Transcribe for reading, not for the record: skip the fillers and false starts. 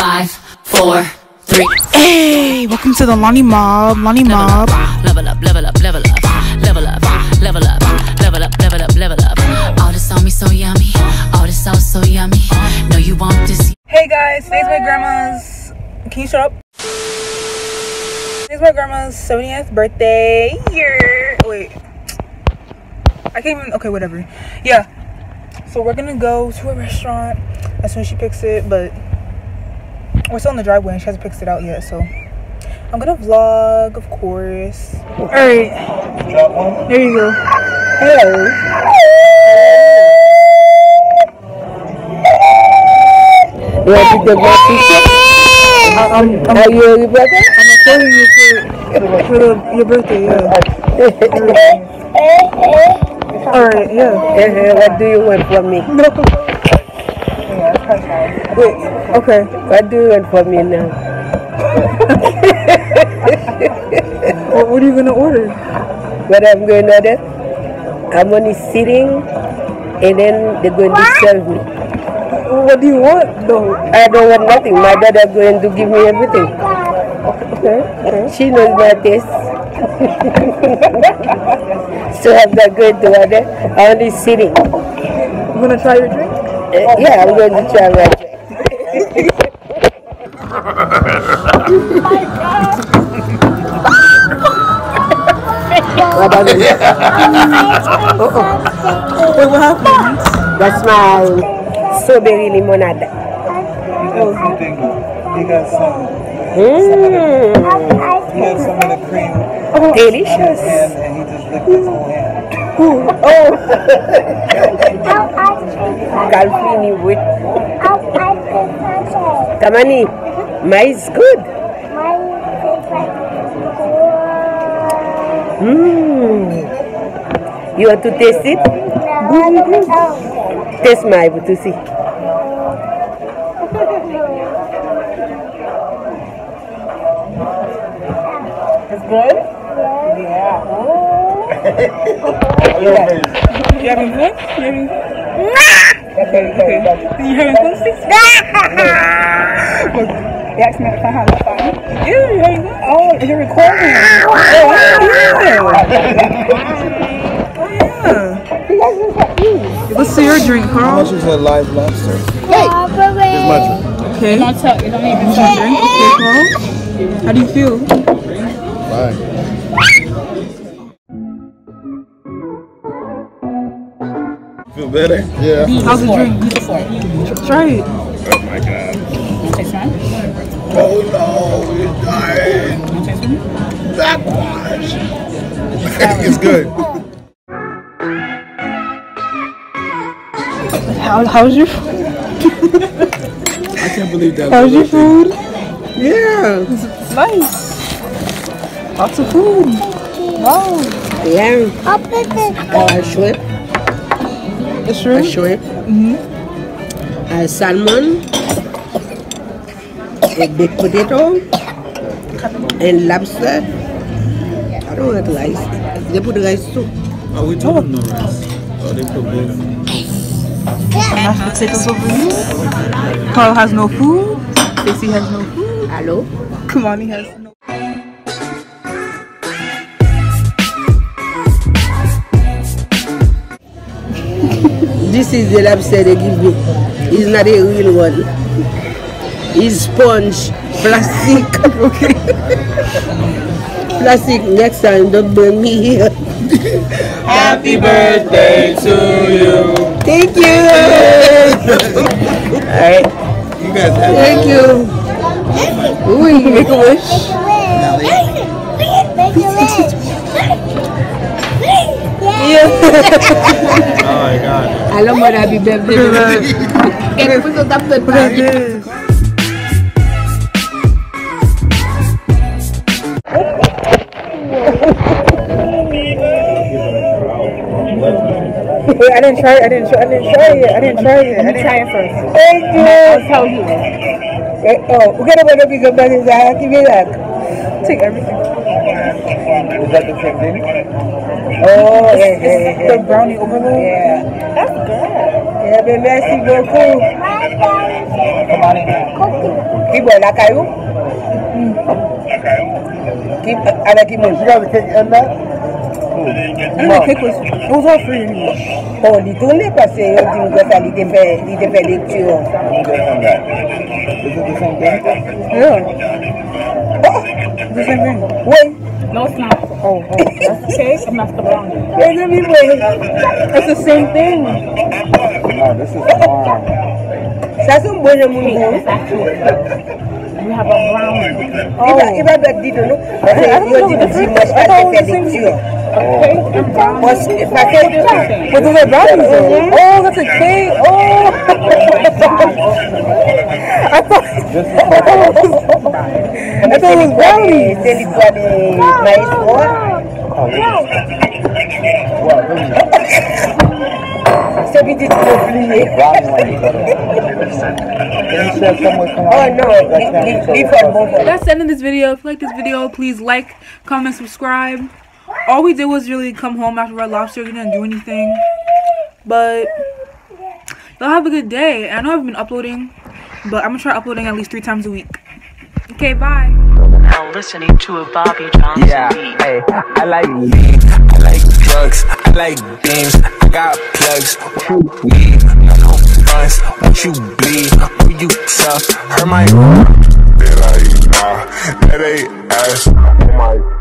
5, 4, 3. Hey, welcome to the Lonnie Mob. Lonnie Mob. Level up, level up, level up, level up, level up, level up, level up, level up. All this on me so yummy. All this sauce so yummy. No, you want this. Hey guys, today's my grandma's. Can you shut up? Today's my grandma's 70th birthday. Yeah. Wait. I can't even. Okay, whatever. Yeah. So we're gonna go to a restaurant as soon as she picks it, but we're still in the driveway and she hasn't picked it out yet, so I'm gonna vlog, of course. All right, there you go. Hello. I'm recording you for your birthday. Yeah. All right. Yeah. What do you want from me? No. Wait, okay. What do you want for me now? What are you gonna order? What I'm going to order? I'm only sitting, and then they're going to serve me. What do you want though? I don't want nothing. My daughter's going to give me everything. Okay. She knows my taste. So I'm not going to order. I'm only sitting. You gonna try your drink? Yeah, I'm going to try right there. Oh my God! Wait, what happened? That's my strawberry limonade. You got some. He had some of the cream. Oh, delicious. And he just licked his whole hand. Oh. Calvini with Tamani. Mine is good. You want to taste it? No. Taste mine to see. It's good? Yeah. You having fun? You having fun, sis? You asked me if I had fun. Yeah, you having fun? Oh, you're recording. Oh, yeah. Let's see your drink, Carl. How much is a live lobster? Hey! It's my drink. Okay. You don't need to drink. Okay, Carl. How do you feel? Fine. Feel better? Yeah. How's the drink? Try it. Oh my God. Want to taste mine? Oh no, it's dying. Want to taste mine? That one. It's good. How's your food? I can't believe that. How's your food? Yeah. It's nice. Lots of food. Wow. Yeah. I'll put this. I slip. A shrimp, a salmon, a big potato, and lobster. I don't like rice. They put rice too. Are we talking no rice? Oh, they put both. Mashed potatoes over here. Carl has no food. Stacy has no food. Hello. Come on, he has no food. This is the lobster they give me. It's not a real one. It's sponge, plastic. Okay. Plastic. Next time, don't burn me here. Happy birthday to you. Thank you. All right. You guys have thank you. Ooh, you make a wish. Make a wish. Yeah. Oh my God. I love what happy birthday. Can put it up the birthday. Wait, I didn't try it. Let me try it first. Thank you. I'll tell you. Oh, we're gonna go back inside. Give me that. Take everything. Is that the same thing? Oh, yeah. The brownie overload? Yeah. That's good. Yeah, baby, I see go cool. Come on in. I like it. You got the cake and that? And the cake was all free. Oh, the only person who didn't get a little bit lecture. Is it the same thing? Yeah. Oh, the same thing. Wait. No, it's not. Oh, that's the cake and that's the brownie. Wait a minute, it's the same thing. No, this is warm. That's a good one. You have a brownie. Oh, I don't know. Okay, oh, that's a cake. Oh, I thought it was brownies. That's the end of this video. If you like this video, please like, comment, subscribe. All we did was really come home after Red Lobster. We didn't do anything. But y'all have a good day. I know I've been uploading, but I'm going to try uploading at least 3 times a week. Okay, bye. Now listening to a Bobby Johnson beat. Hey, I like weed. I like drugs. I like games. I got plugs. What you need? No fronts. What you bleed? Who you tough? Heard my... That ain't ass. Oh my...